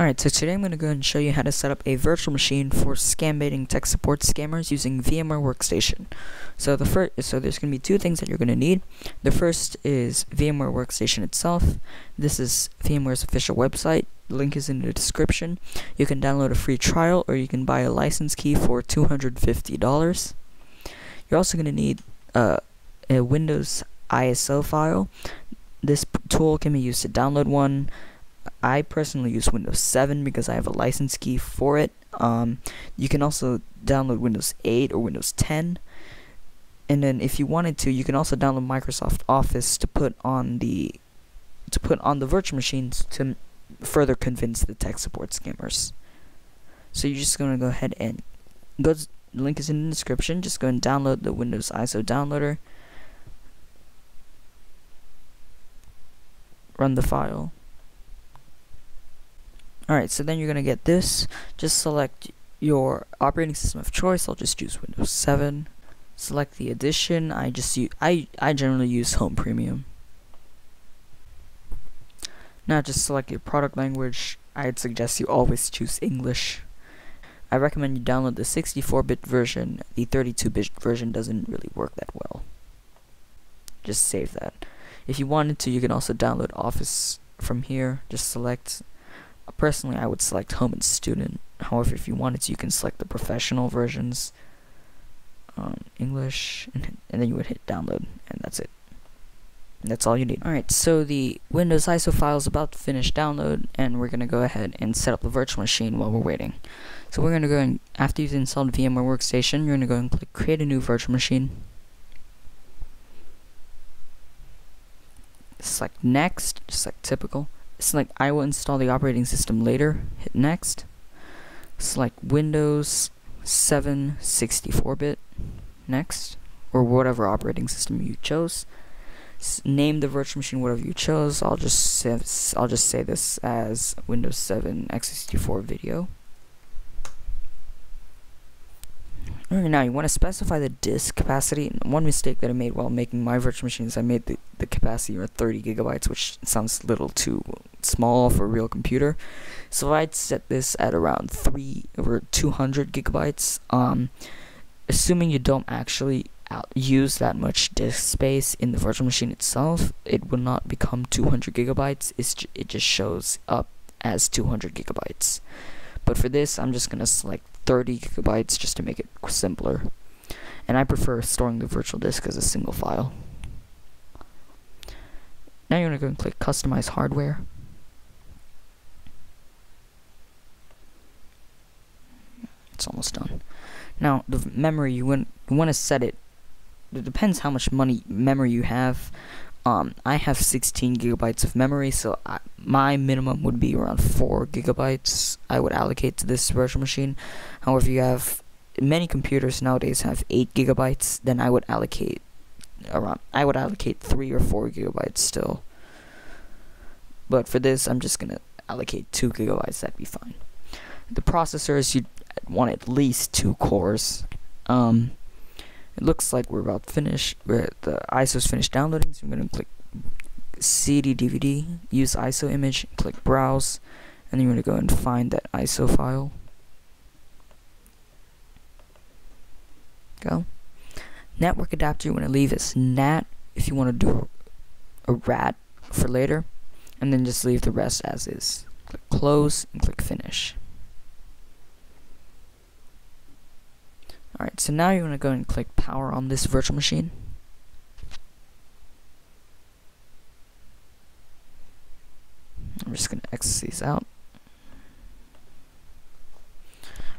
Alright, so today I'm going to go ahead and show you how to set up a virtual machine for scam baiting tech support scammers using VMware Workstation. So there's going to be two things that you're going to need. The first is VMware Workstation itself. This is VMware's official website. Link is in the description. You can download a free trial or you can buy a license key for $250. You're also going to need a Windows ISO file. This tool can be used to download one. I personally use Windows 7 because I have a license key for it. You can also download Windows 8 or Windows 10. And then if you wanted to, you can also download Microsoft Office to put on the virtual machines to further convince the tech support scammers. So you're just going to go ahead and go to, the link is in the description, just go and download the Windows ISO downloader. Run the file. Alright, so then you're going to get this. Just select your operating system of choice. I'll just use Windows 7. Select the edition. I generally use Home Premium. Now just select your product language. I'd suggest you always choose English. I recommend you download the 64-bit version. The 32-bit version doesn't really work that well. Just save that. If you wanted to, you can also download Office from here. Just select. Personally, I would select Home and Student. However, if you wanted to, you can select the professional versions, English, and then you would hit download, and that's it. And that's all you need. Alright, so the Windows ISO file is about to finish download, and we're going to go ahead and set up the virtual machine while we're waiting. So we're going to go and, after you've installed VMware Workstation, you're going to go and click Create a New Virtual Machine. Select Next, just like typical. Select I will install the operating system later, hit next. Select Windows 7 64-bit, next, or whatever operating system you chose. Name the virtual machine whatever you chose. I'll just say this as Windows 7 x64 video. Alright, now you want to specify the disk capacity. And one mistake that I made while making my virtual machine is I made the capacity at 30 GB, which sounds a little too small for a real computer. So I'd set this at around 200 GB. Assuming you don't actually use that much disk space in the virtual machine itself, it will not become 200 GB. It just shows up as 200 GB. But for this, I'm just gonna select 30 GB just to make it simpler. And I prefer storing the virtual disk as a single file. Now you're going to go and click Customize Hardware. It's almost done. Now the memory you want to set it. It depends how much memory you have. I have 16 GB of memory, so my minimum would be around 4 GB I would allocate to this virtual machine. However, you have many computers nowadays have 8 GB, then I would allocate I would allocate 3 or 4 GB still. But for this, I'm just gonna allocate 2 GB. That'd be fine. The processors, you'd want at least 2 cores. It looks like we're about finished. The ISO's finished downloading, so I'm going to click CD/DVD, use ISO image, click browse, and then you're going to go and find that ISO file. Go. Network adapter you want to leave as NAT if you want to do a RAT for later, and then just leave the rest as is. Click close and click finish. Alright, so now you want to go and click power on this virtual machine. I'm just going to X these out.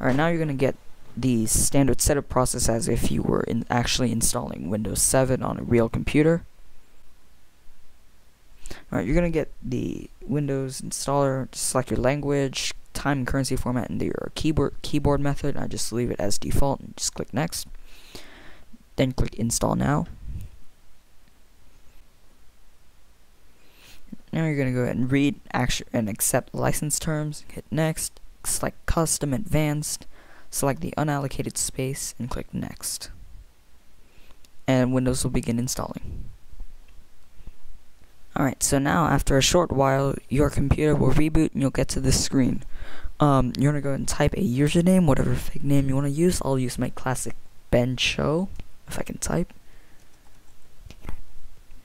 Alright, now you're going to get the standard setup process as if you were actually installing Windows 7 on a real computer. Alright, you're going to get the Windows installer, just select your language, time and currency format, and your keyboard method. I just leave it as default and just click next. Then click install now. Now you're going to go ahead and read and accept license terms. Hit next. Select custom advanced. Select the unallocated space and click next. And Windows will begin installing. Alright, so now after a short while, your computer will reboot and you'll get to this screen. You're gonna go and type a username, whatever fake name you want to use. I'll use my classic Bencho, if I can type.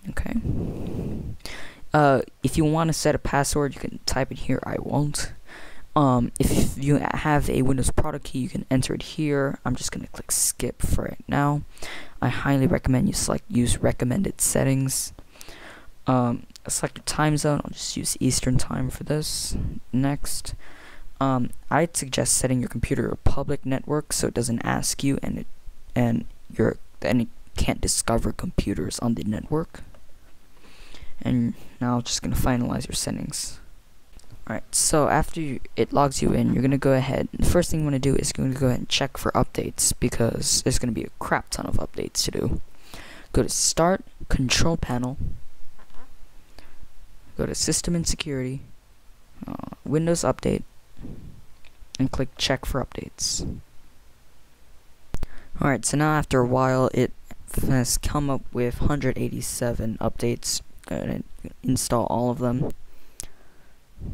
Okay. If you want to set a password, you can type it here. I won't. If you have a Windows product key, you can enter it here. I'm just gonna click skip for it now. I highly recommend you select use recommended settings. Select your time zone. I'll just use Eastern time for this. Next. I'd suggest setting your computer a public network so it doesn't ask you and it can't discover computers on the network. And now I'm just going to finalize your settings. Alright, so after it logs you in, you're going to go ahead. The first thing you want to do is going to go ahead and check for updates, because there's going to be a crap ton of updates to do. Go to Start, Control Panel, go to System and Security, Windows Update, and click check for updates. Alright, so now after a while it has come up with 187 updates. Go ahead and install all of them. I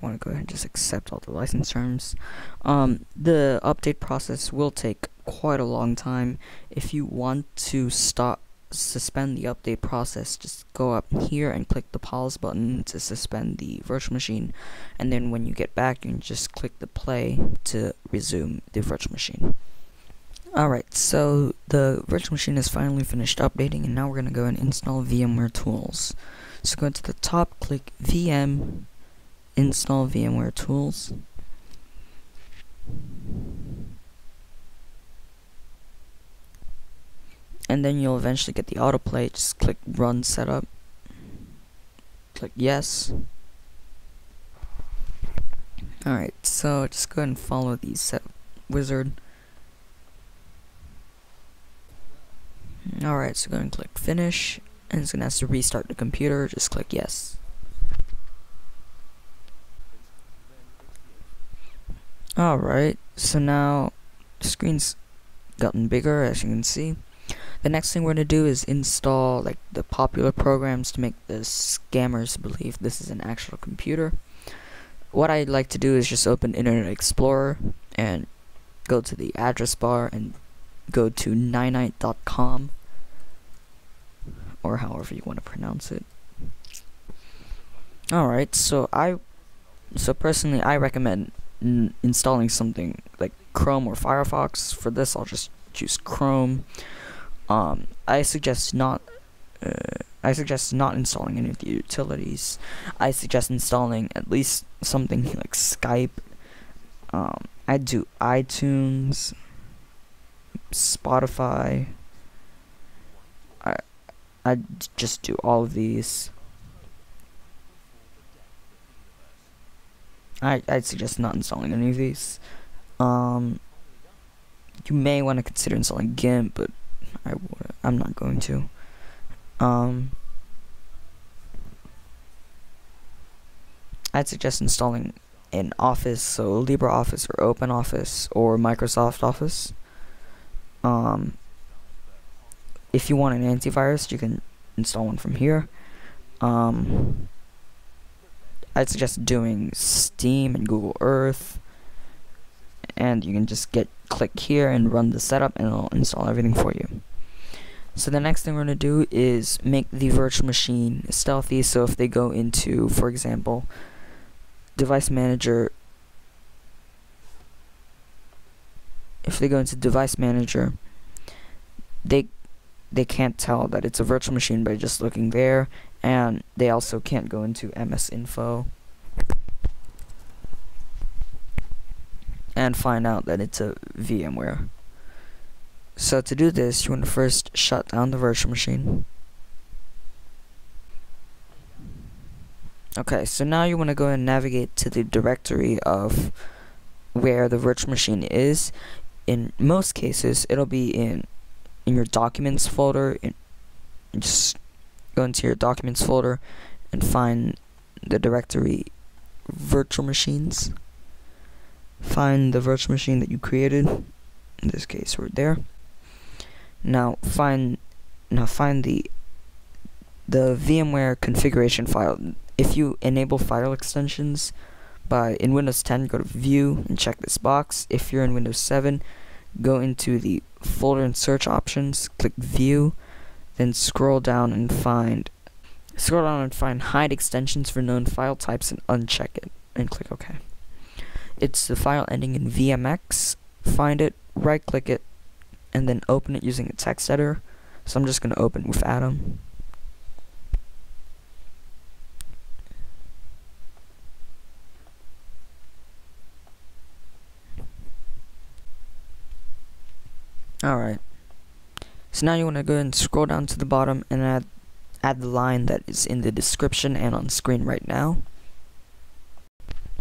want to go ahead and just accept all the license terms. The update process will take quite a long time. If you want to suspend the update process, just go up here and click the pause button to suspend the virtual machine, and then when you get back you can just click the play to resume the virtual machine. Alright, so the virtual machine is finally finished updating, and now we're going to go and install VMware Tools. So go to the top, click VM, install VMware Tools. And then you'll eventually get the autoplay. Just click Run Setup, click Yes. Alright, so just go ahead and follow the setup wizard. Alright, so go ahead and click Finish, and it's going to ask to restart the computer. Just click Yes. Alright, so now the screen's gotten bigger, as you can see. The next thing we're going to do is install the popular programs to make the scammers believe this is an actual computer. What I'd like to do is just open Internet Explorer and go to the address bar and go to ninite.com, or however you want to pronounce it. Alright, so personally I recommend installing something like Chrome or Firefox. For this I'll just choose Chrome. I suggest not installing any of the utilities. I suggest installing at least something like Skype. I do iTunes, Spotify. I just do all of these. I suggest not installing any of these. You may want to consider installing GIMP, but I'm not going to. I'd suggest installing an Office, so LibreOffice or OpenOffice or Microsoft Office. If you want an antivirus, you can install one from here. I'd suggest doing Steam and Google Earth. And you can just click here and run the setup, and it'll install everything for you. So the next thing we're going to do is make the virtual machine stealthy, so if they go into, for example, Device Manager, they can't tell that it's a virtual machine by just looking there, and they also can't go into MS Info and find out that it's a VMware. So to do this, you want to first shut down the virtual machine. Okay, so now you want to go and navigate to the directory of where the virtual machine is. In most cases, it'll be in your documents folder. Just go into your documents folder and find the directory virtual machines. Find the virtual machine that you created. In this case, we're there. Now find the the VMware configuration file. If you enable file extensions in Windows 10, go to View and check this box. If you're in Windows 7, go into the folder and search options, click View, then scroll down and find Hide Extensions for Known File Types and uncheck it and click OK. It's the file ending in VMX. Find it, right click it, and then open it using a text editor. So I'm just going to open with Atom. Alright, so now you want to go ahead and scroll down to the bottom and add the line that is in the description and on screen right now.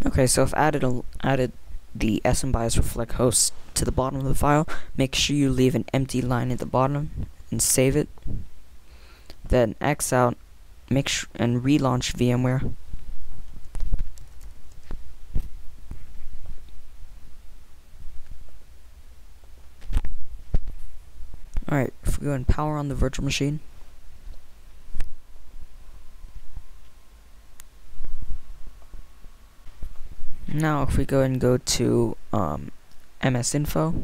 Okay, so I've added the SMBIOS reflect host to the bottom of the file. Make sure you leave an empty line at the bottom and save it. Then X out, make sure and relaunch VMware. Alright, if we go and power on the virtual machine. Now if we go and go to MS Info,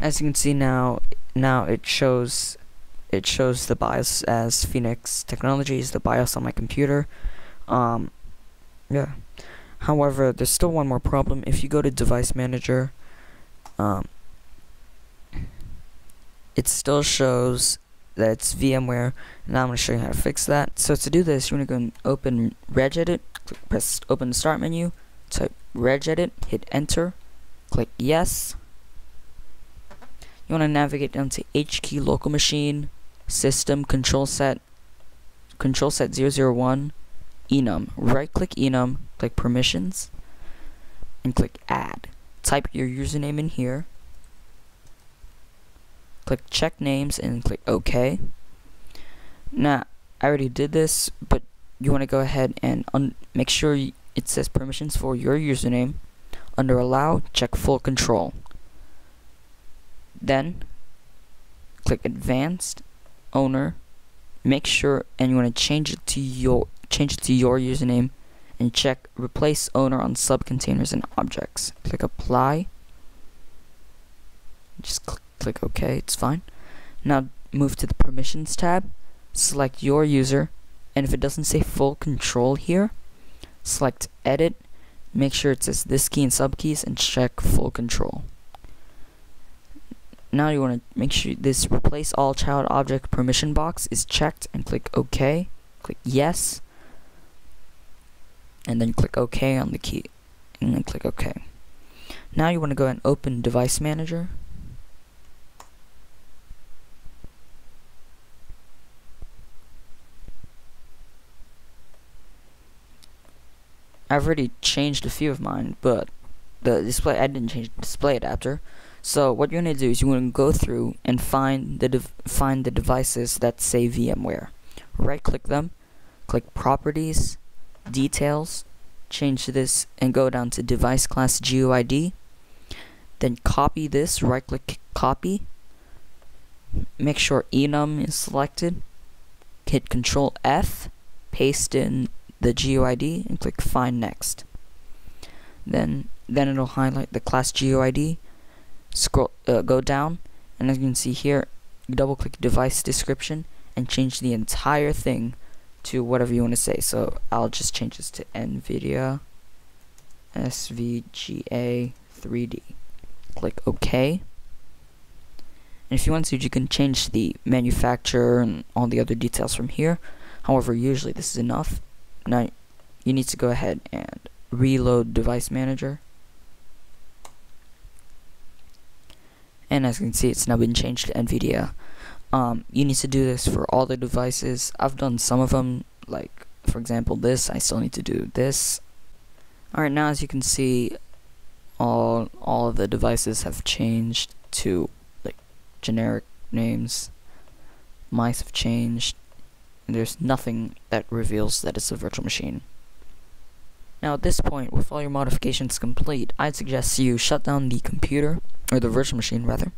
as you can see now it shows the BIOS as Phoenix Technologies, the BIOS on my computer. Yeah. However, there's still one more problem. If you go to Device Manager, it still shows that it's VMware. Now I'm going to show you how to fix that. So to do this, you want to go and open regedit, press open the start menu, type regedit, hit enter, click yes. You want to navigate down to H key, local machine, system, control set 001, enum. Right click enum, click permissions, and click add. Type your username in here, click check names, and click OK. Now I already did this, but you want to go ahead and make sure it says permissions for your username. Under allow, check full control, then click advanced, owner, make sure, and you want to change it to your username and check replace owner on subcontainers and objects. Click apply, just click OK, it's fine. Now move to the permissions tab, select your user, and if it doesn't say full control here, select edit, make sure it says this key and subkeys, and check full control. Now you want to make sure this replace all child object permission box is checked, and click OK, click yes, and then click OK on the key, and then click OK. Now you want to go and open Device Manager. I've already changed a few of mine, but the display, I didn't change the display adapter. So what you're going to do is you want to go through and find the devices that say VMware. Right click them, click properties, details, change this, and go down to device class GUID, then copy this, right click copy, make sure enum is selected, hit control F, paste in the GUID, and click find next. Then it'll highlight the class GUID. Scroll, go down, and as you can see here, double click device description and change the entire thing to whatever you want to say. So I'll just change this to NVIDIA SVGA3D. Click OK. And if you want to, you can change the manufacturer and all the other details from here. However, usually this is enough. Now you need to go ahead and reload Device Manager. And as you can see, it's now been changed to NVIDIA. You need to do this for all the devices. I've done some of them, like for example this. I still need to do this. Alright, now as you can see, all of the devices have changed to like generic names. Mice have changed. There's nothing that reveals that it's a virtual machine. Now at this point, with all your modifications complete, I'd suggest you shut down the computer or the virtual machine rather.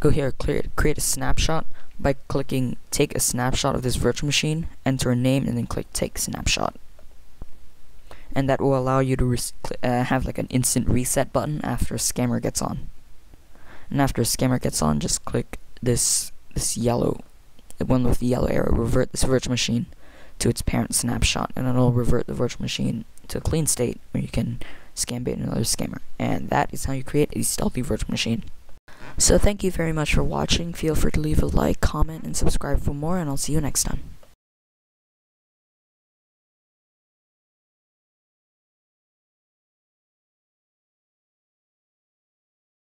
Go here, create a snapshot by clicking take a snapshot of this virtual machine, enter a name, and then click take snapshot. And that will allow you to have like an instant reset button after a scammer gets on. And after a scammer gets on, just click this yellow, the one with the yellow arrow, revert this virtual machine to its parent snapshot, and it'll revert the virtual machine to a clean state where you can scam bait another scammer. And that is how you create a stealthy virtual machine. So thank you very much for watching. Feel free to leave a like, comment, and subscribe for more, and I'll see you next time.